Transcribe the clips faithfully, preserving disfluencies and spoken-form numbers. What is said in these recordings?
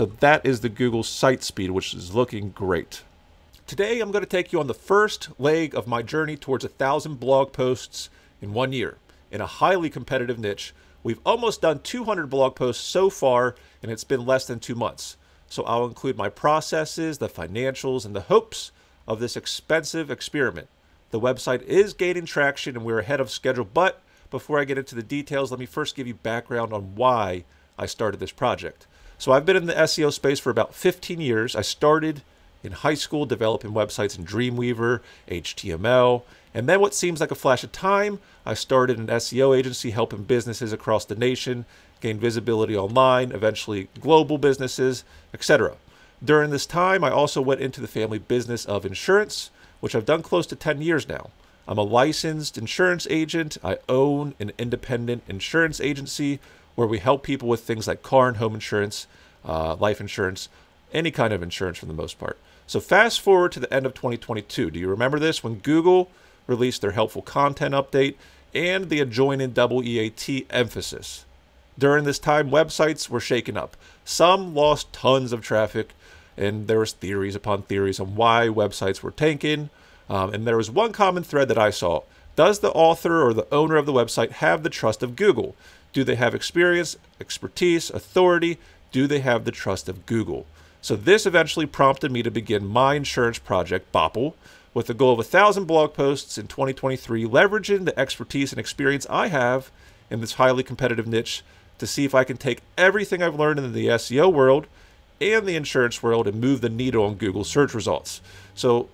So that is the Google site speed, which is looking great. Today, I'm going to take you on the first leg of my journey towards a thousand blog posts in one year in a highly competitive niche. We've almost done two hundred blog posts so far, and it's been less than two months. So I'll include my processes, the financials, and the hopes of this expensive experiment. The website is gaining traction and we're ahead of schedule, but before I get into the details, let me first give you background on why I started this project. So I've been in the S E O space for about fifteen years. I started in high school, developing websites in Dreamweaver, H T M L, and then what seems like a flash of time, I started an S E O agency helping businesses across the nation gain visibility online, eventually global businesses, et cetera. During this time, I also went into the family business of insurance, which I've done close to ten years now. I'm a licensed insurance agent. I own an independent insurance agency where we help people with things like car and home insurance, uh, life insurance, any kind of insurance for the most part. So fast forward to the end of twenty twenty-two. Do you remember this? When Google released their helpful content update and the adjoining W E A T emphasis. During this time, websites were shaken up. Some lost tons of traffic, and there was theories upon theories on why websites were tanking. Um, and there was one common thread that I saw. Does the author or the owner of the website have the trust of Google? Do they have experience, expertise, authority? Do they have the trust of Google? So this eventually prompted me to begin my insurance project, Bauple, with the goal of one thousand blog posts in twenty twenty-three, leveraging the expertise and experience I have in this highly competitive niche to see if I can take everything I've learned in the S E O world and the insurance world and move the needle on Google search results. So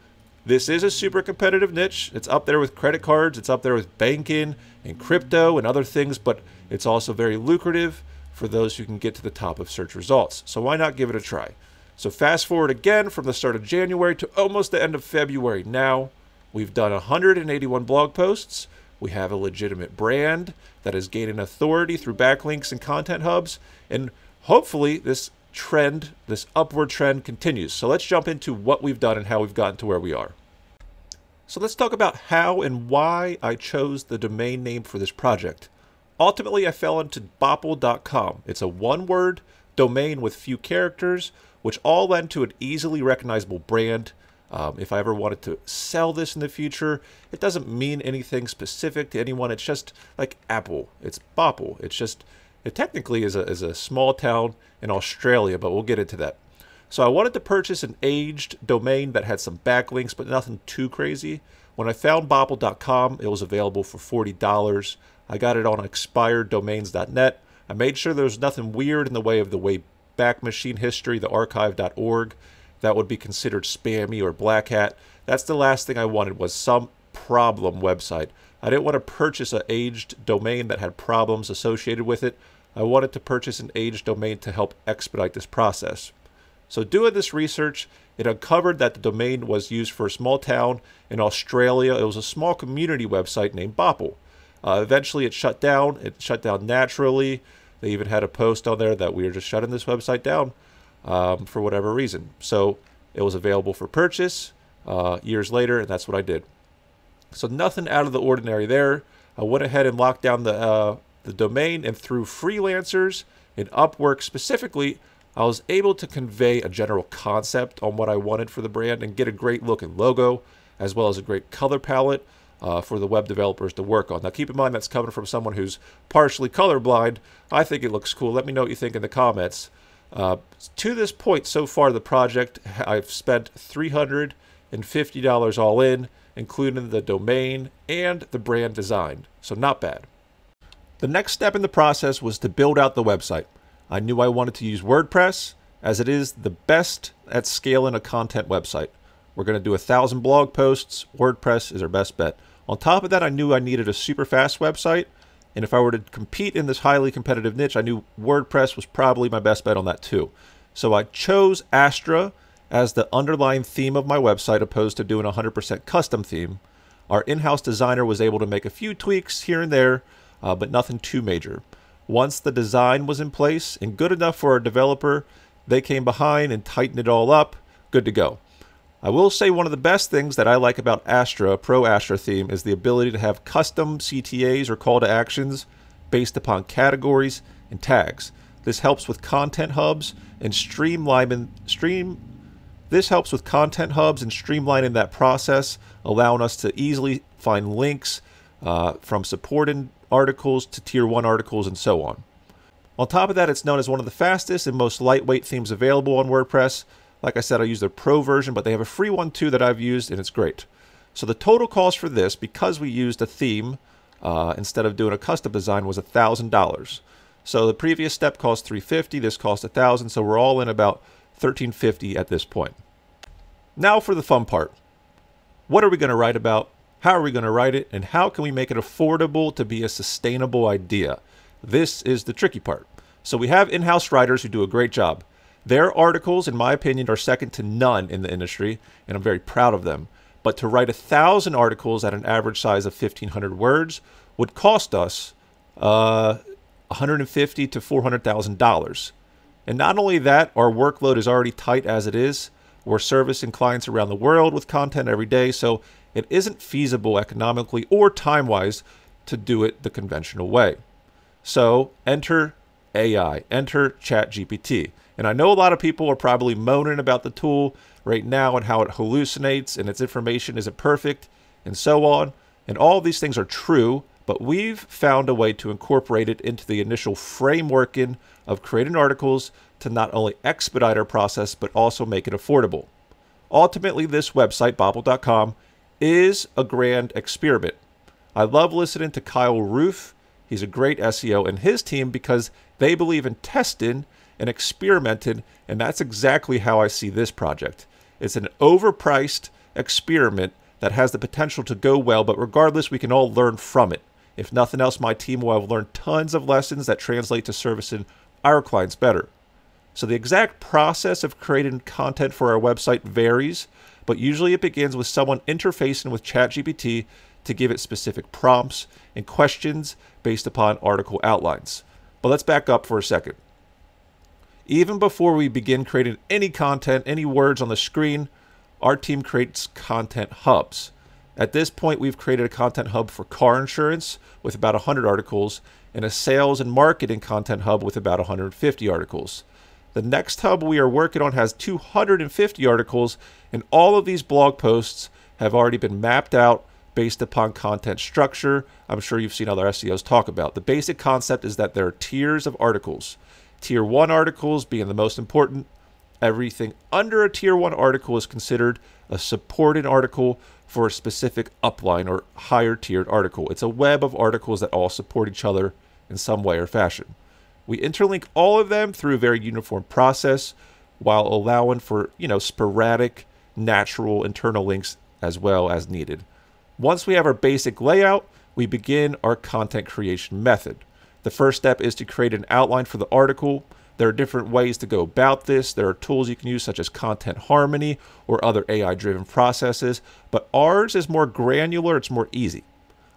this is a super competitive niche. It's up there with credit cards. It's up there with banking and crypto and other things, but it's also very lucrative for those who can get to the top of search results. So why not give it a try? So fast forward again from the start of January to almost the end of February. Now we've done one hundred eighty-one blog posts. We have a legitimate brand that is gaining authority through backlinks and content hubs. And hopefully this trend, this upward trend continues. So let's jump into what we've done and how we've gotten to where we are. So let's talk about how and why I chose the domain name for this project. Ultimately, I fell into bauple dot com. It's a one word domain with few characters, which all lend to an easily recognizable brand. Um, if I ever wanted to sell this in the future, it doesn't mean anything specific to anyone. It's just like Apple. It's Bauple. It's just, it technically is a, is a small town in Australia, but we'll get into that. So I wanted to purchase an aged domain that had some backlinks, but nothing too crazy. When I found bauple dot com, it was available for forty dollars. I got it on expired domains dot net. I made sure there was nothing weird in the way of the way back machine history, the archive dot org, that would be considered spammy or black hat. That's the last thing I wanted, was some problem website. I didn't want to purchase an aged domain that had problems associated with it. I wanted to purchase an aged domain to help expedite this process. So doing this research, it uncovered that the domain was used for a small town in Australia. It was a small community website named Bauple. Uh, eventually it shut down. It shut down naturally. They even had a post on there that we are just shutting this website down um, for whatever reason. So it was available for purchase uh, years later, and that's what I did. So nothing out of the ordinary there. I went ahead and locked down the, uh, the domain, and through freelancers and Upwork specifically, I was able to convey a general concept on what I wanted for the brand and get a great look and logo, as well as a great color palette Uh, for the web developers to work on. Now keep in mind that's coming from someone who's partially colorblind. I think it looks cool. Let me know what you think in the comments. Uh, to this point so far the project, I've spent three hundred fifty dollars all in, including the domain and the brand design. So not bad. The next step in the process was to build out the website. I knew I wanted to use WordPress as it is the best at scaling a content website. We're going to do a thousand blog posts. WordPress is our best bet. On top of that, I knew I needed a super fast website. And if I were to compete in this highly competitive niche, I knew WordPress was probably my best bet on that too. So I chose Astra as the underlying theme of my website, opposed to doing a one hundred percent custom theme. Our in-house designer was able to make a few tweaks here and there, uh, but nothing too major. Once the design was in place and good enough for our developer, they came behind and tightened it all up. Good to go. I will say one of the best things that I like about Astra, Pro Astra theme, is the ability to have custom C T As or call to actions based upon categories and tags. This helps with content hubs and streamlining stream This helps with content hubs and streamlining that process, allowing us to easily find links uh, from supporting articles to tier one articles and so on. On top of that, it's known as one of the fastest and most lightweight themes available on WordPress. Like I said, I use their pro version, but they have a free one too that I've used, and it's great. So the total cost for this, because we used a theme uh, instead of doing a custom design, was one thousand dollars. So the previous step cost three hundred fifty dollars, this cost one thousand dollars, so we're all in about one thousand three hundred fifty dollars at this point. Now for the fun part. What are we going to write about? How are we going to write it? And how can we make it affordable to be a sustainable idea? This is the tricky part. So we have in-house writers who do a great job. Their articles, in my opinion, are second to none in the industry, and I'm very proud of them. But to write a thousand articles at an average size of fifteen hundred words would cost us uh, one hundred fifty thousand dollars to four hundred thousand dollars. And not only that, our workload is already tight as it is. We're servicing clients around the world with content every day, so it isn't feasible economically or time-wise to do it the conventional way. So enter A I, enter ChatGPT. And I know a lot of people are probably moaning about the tool right now and how it hallucinates and its information isn't perfect and so on. And all these things are true, but we've found a way to incorporate it into the initial framework in of creating articles to not only expedite our process, but also make it affordable. Ultimately, this website, Bauple dot com, is a grand experiment. I love listening to Kyle Roof. He's a great S E O, and his team, because they believe in testing and experimenting, and that's exactly how I see this project. It's an overpriced experiment that has the potential to go well, but regardless, we can all learn from it. If nothing else, my team will have learned tons of lessons that translate to servicing our clients better. So the exact process of creating content for our website varies, but usually it begins with someone interfacing with ChatGPT to give it specific prompts and questions based upon article outlines. But let's back up for a second. Even before we begin creating any content, any words on the screen, our team creates content hubs. At this point, we've created a content hub for car insurance with about one hundred articles and a sales and marketing content hub with about one hundred fifty articles. The next hub we are working on has two hundred fifty articles, and all of these blog posts have already been mapped out based upon content structure. I'm sure you've seen other S E Os talk about. The basic concept is that there are tiers of articles. Tier one articles being the most important. Everything under a tier one article is considered a supported article for a specific upline or higher tiered article. It's a web of articles that all support each other in some way or fashion. We interlink all of them through a very uniform process while allowing for, you know, sporadic, natural internal links as well as needed. Once we have our basic layout, we begin our content creation method. The first step is to create an outline for the article. There are different ways to go about this. There are tools you can use such as Content Harmony or other A I-driven processes, but ours is more granular, it's more easy.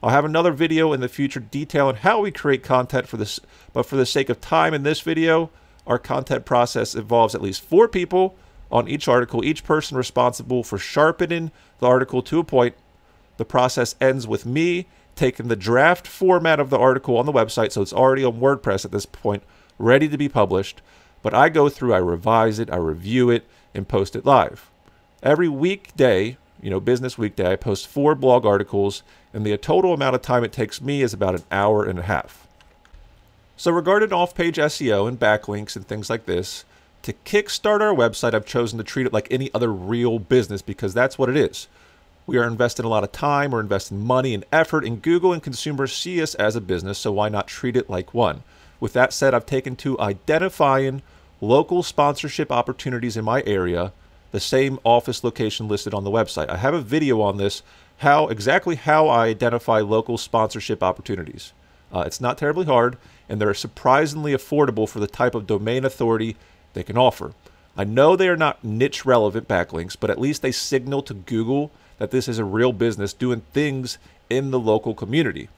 I'll have another video in the future detailing how we create content for this, but for the sake of time in this video, our content process involves at least four people on each article, each person responsible for sharpening the article to a point. The process ends with me taking the draft format of the article on the website, so it's already on WordPress at this point, ready to be published, but I go through, I revise it, I review it, and post it live. Every weekday, you know, business weekday, I post four blog articles, and the total amount of time it takes me is about an hour and a half. So regarding off-page S E O and backlinks and things like this, to kickstart our website, I've chosen to treat it like any other real business because that's what it is. We are investing a lot of time, we're investing money and effort, and Google and consumers see us as a business, so why not treat it like one? With that said, I've taken to identifying local sponsorship opportunities in my area, the same office location listed on the website. I have a video on this, how exactly how I identify local sponsorship opportunities. Uh, it's not terribly hard, and they're surprisingly affordable for the type of domain authority they can offer. I know they are not niche relevant backlinks, but at least they signal to Google that this is a real business doing things in the local community.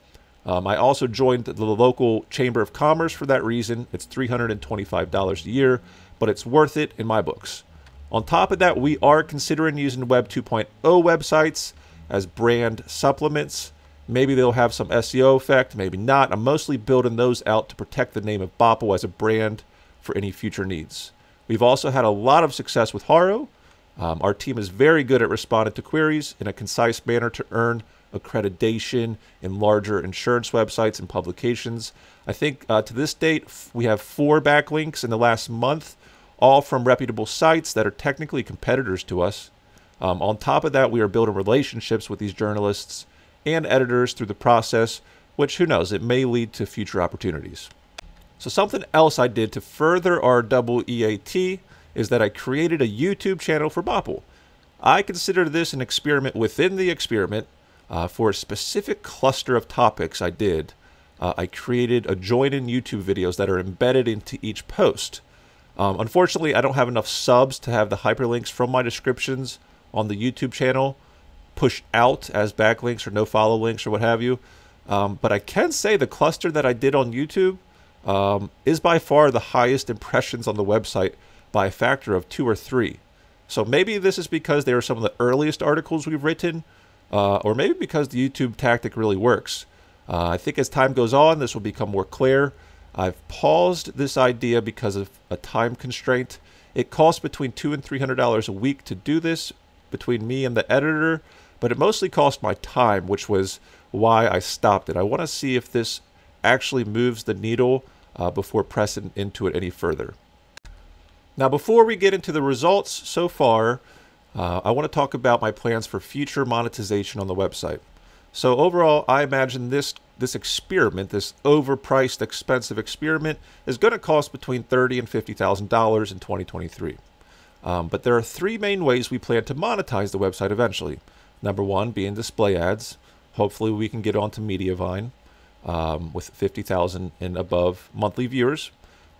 Um, I also joined the local Chamber of Commerce for that reason. It's three hundred twenty-five dollars a year, but it's worth it in my books. On top of that, we are considering using Web two point oh websites as brand supplements. Maybe they'll have some S E O effect, maybe not. I'm mostly building those out to protect the name of Bauple as a brand for any future needs. We've also had a lot of success with HARO. Um, our team is very good at responding to queries in a concise manner to earn accreditation in larger insurance websites and publications. I think uh, to this date, we have four backlinks in the last month, all from reputable sites that are technically competitors to us. Um, on top of that, we are building relationships with these journalists and editors through the process, which, who knows, it may lead to future opportunities. So something else I did to further our W E A T is that I created a YouTube channel for Bauple. I consider this an experiment within the experiment uh, for a specific cluster of topics I did. Uh, I created a join-in YouTube videos that are embedded into each post. Um, unfortunately, I don't have enough subs to have the hyperlinks from my descriptions on the YouTube channel push out as backlinks or no follow links or what have you. Um, but I can say the cluster that I did on YouTube um, is by far the highest impressions on the website by a factor of two or three. So maybe this is because they are some of the earliest articles we've written, uh, or maybe because the YouTube tactic really works. Uh, I think as time goes on, this will become more clear. I've paused this idea because of a time constraint. It costs between two and three hundred dollars a week to do this between me and the editor, but it mostly cost my time, which was why I stopped it. I want to see if this actually moves the needle uh, before pressing into it any further. Now, before we get into the results so far, uh, I want to talk about my plans for future monetization on the website. So overall, I imagine this this experiment, this overpriced, expensive experiment, is going to cost between thirty thousand dollars and fifty thousand dollars in twenty twenty-three. Um, but there are three main ways we plan to monetize the website eventually. Number one being display ads. Hopefully we can get onto Mediavine um, with fifty thousand and above monthly viewers.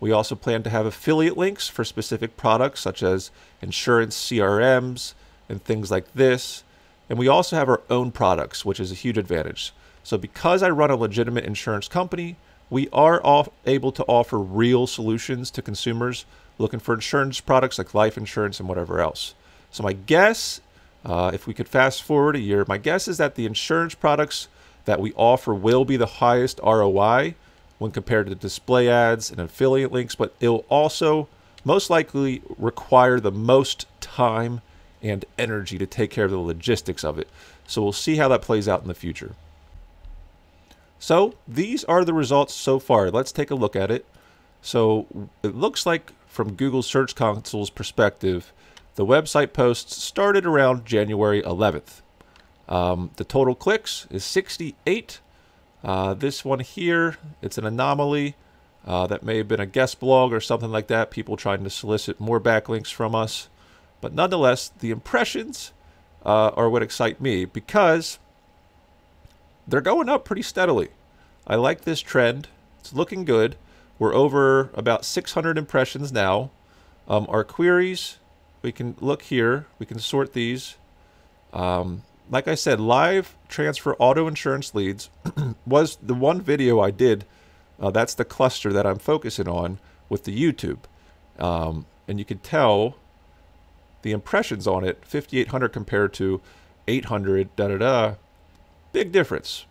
We also plan to have affiliate links for specific products such as insurance C R Ms and things like this. And we also have our own products, which is a huge advantage. So because I run a legitimate insurance company, we are off able to offer real solutions to consumers looking for insurance products like life insurance and whatever else. So my guess, uh, if we could fast forward a year, my guess is that the insurance products that we offer will be the highest R O I when compared to display ads and affiliate links, but it'll also most likely require the most time and energy to take care of the logistics of it. So we'll see how that plays out in the future. So these are the results so far. Let's take a look at it. So it looks like from Google Search Console's perspective, the website posts started around January eleventh. Um, the total clicks is sixty-eight. Uh, this one here, it's an anomaly. Uh, that may have been a guest blog or something like that, people trying to solicit more backlinks from us. But nonetheless, the impressions uh, are what excite me because they're going up pretty steadily. I like this trend. It's looking good. We're over about six hundred impressions now. Um, our queries, we can look here. We can sort these. Um, like I said, live transfer auto insurance leads was the one video I did. Uh, that's the cluster that I'm focusing on with the YouTube. Um, and you can tell the impressions on it, fifty-eight hundred compared to eight hundred, da-da-da. Big difference.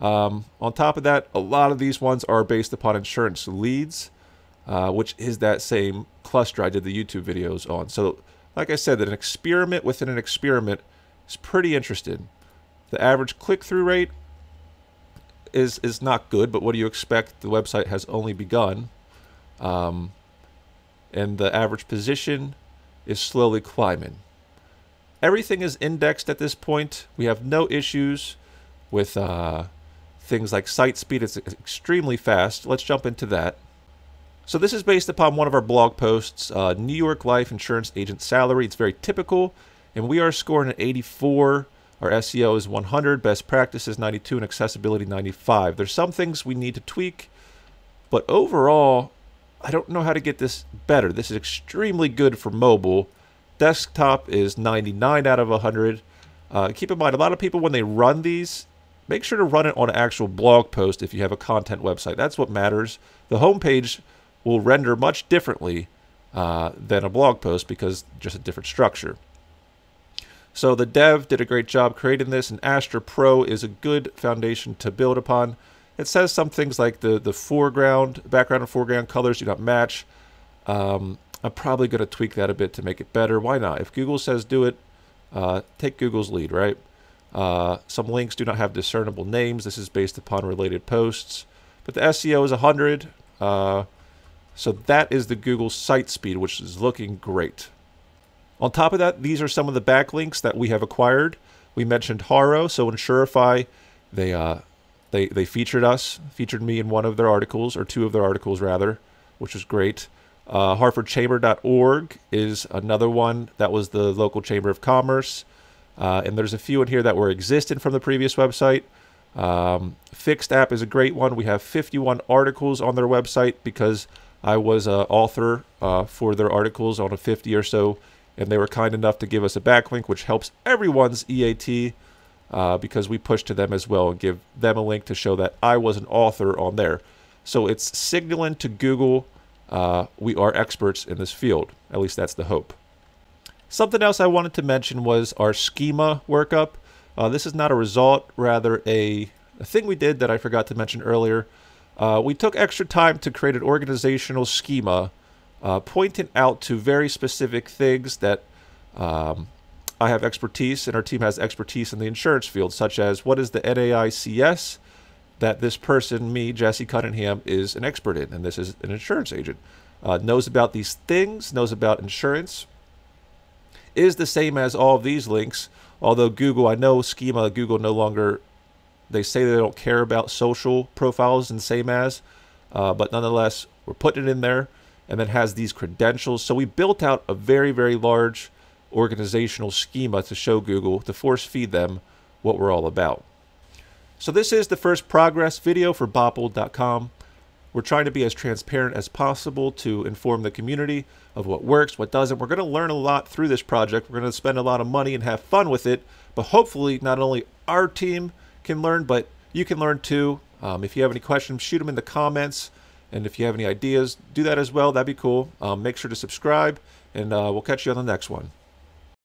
Um, on top of that, a lot of these ones are based upon insurance leads, uh, which is that same cluster I did the YouTube videos on. So like I said, that an experiment within an experiment is pretty interesting. The average click-through rate is, is not good, but what do you expect? The website has only begun. Um, and the average position is slowly climbing. Everything is indexed at this point. We have no issues with uh, things like site speed. It's extremely fast. Let's jump into that. So this is based upon one of our blog posts, uh, New York Life Insurance Agent Salary. It's very typical, and we are scoring an eighty-four. Our S E O is one hundred, best practices ninety-two, and accessibility ninety-five. There's some things we need to tweak, but overall, I don't know how to get this better. This is extremely good for mobile. Desktop is ninety-nine out of one hundred. Uh, keep in mind, a lot of people, when they run these, make sure to run it on an actual blog post if you have a content website. That's what matters. The homepage will render much differently uh, than a blog post because just a different structure. So the dev did a great job creating this, and Astra Pro is a good foundation to build upon. It says some things like the, the foreground, background and foreground colors do not match. Um, I'm probably going to tweak that a bit to make it better. Why not? If Google says do it, uh, take Google's lead, right? Uh, some links do not have discernible names. This is based upon related posts. But the S E O is one hundred. Uh, so that is the Google site speed, which is looking great. On top of that, these are some of the backlinks that we have acquired. We mentioned HARO. So in SureFi, they, uh, they, they featured us, featured me in one of their articles, or two of their articles rather, which was great. Uh, Harford Chamber dot org is another one that was the local chamber of commerce. Uh, and there's a few in here that were existent from the previous website. Um, Fixed App is a great one. We have fifty-one articles on their website because I was an author uh, for their articles on a fifty or so, and they were kind enough to give us a backlink, which helps everyone's E A T uh, because we push to them as well and give them a link to show that I was an author on there. So it's signaling to Google uh, we are experts in this field. At least that's the hope. Something else I wanted to mention was our schema workup. Uh, this is not a result, rather a, a thing we did that I forgot to mention earlier. Uh, we took extra time to create an organizational schema uh, pointing out to very specific things that um, I have expertise and our team has expertise in the insurance field, such as what is the N A I C S that this person, me, Jesse Cunningham, is an expert in, and this is an insurance agent. Uh, knows about these things, knows about insurance, is the same as all of these links, although Google, I know schema, Google no longer, they say they don't care about social profiles and same as, uh, but nonetheless, we're putting it in there, and then has these credentials. So we built out a very, very large organizational schema to show Google, to force feed them what we're all about. So this is the first progress video for Bauple dot com. We're trying to be as transparent as possible to inform the community of what works, what doesn't. We're going to learn a lot through this project. We're going to spend a lot of money and have fun with it. But hopefully not only our team can learn, but you can learn too. Um, if you have any questions, shoot them in the comments. And if you have any ideas, do that as well. That'd be cool. Um, make sure to subscribe, and uh, we'll catch you on the next one.